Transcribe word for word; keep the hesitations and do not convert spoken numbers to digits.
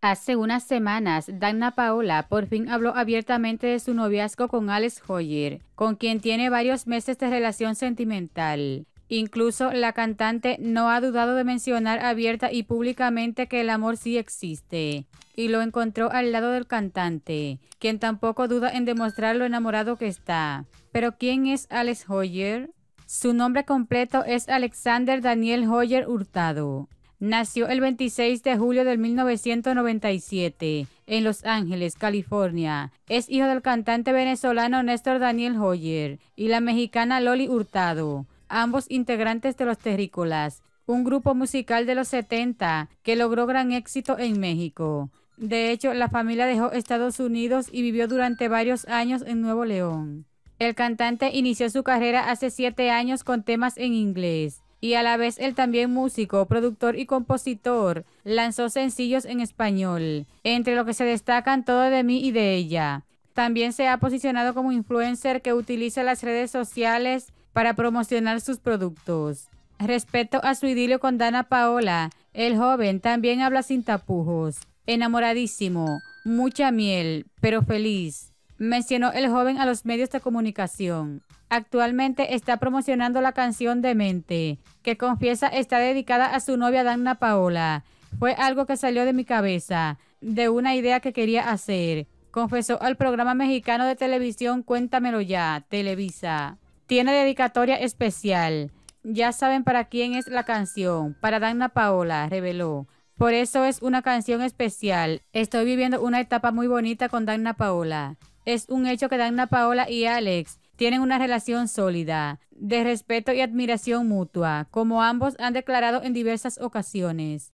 Hace unas semanas, Danna Paola por fin habló abiertamente de su noviazgo con Alex Hoyer, con quien tiene varios meses de relación sentimental. Incluso la cantante no ha dudado de mencionar abierta y públicamente que el amor sí existe, y lo encontró al lado del cantante, quien tampoco duda en demostrar lo enamorado que está. ¿Pero quién es Alex Hoyer? Su nombre completo es Alexander Daniel Hoyer Hurtado. Nació el veintiséis de julio del mil novecientos noventa y siete en Los Ángeles, California. Es hijo del cantante venezolano Néstor Daniel Hoyer y la mexicana Loli Hurtado, ambos integrantes de Los Terrícolas, un grupo musical de los setenta que logró gran éxito en México. De hecho, la familia dejó Estados Unidos y vivió durante varios años en Nuevo León. El cantante inició su carrera hace siete años con temas en inglés. Y a la vez el también músico, productor y compositor lanzó sencillos en español, entre los que se destacan Todo de mí y de ella. También se ha posicionado como influencer que utiliza las redes sociales para promocionar sus productos. Respecto a su idilio con Danna Paola, el joven también habla sin tapujos. Enamoradísimo, mucha miel, pero feliz, mencionó el joven a los medios de comunicación. Actualmente está promocionando la canción Demente, que confiesa está dedicada a su novia Danna Paola. Fue algo que salió de mi cabeza, de una idea que quería hacer, confesó al programa mexicano de televisión Cuéntamelo Ya, Televisa. Tiene dedicatoria especial. Ya saben para quién es la canción, para Danna Paola, reveló. Por eso es una canción especial. Estoy viviendo una etapa muy bonita con Danna Paola. Es un hecho que Danna Paola y Alex tienen una relación sólida, de respeto y admiración mutua, como ambos han declarado en diversas ocasiones.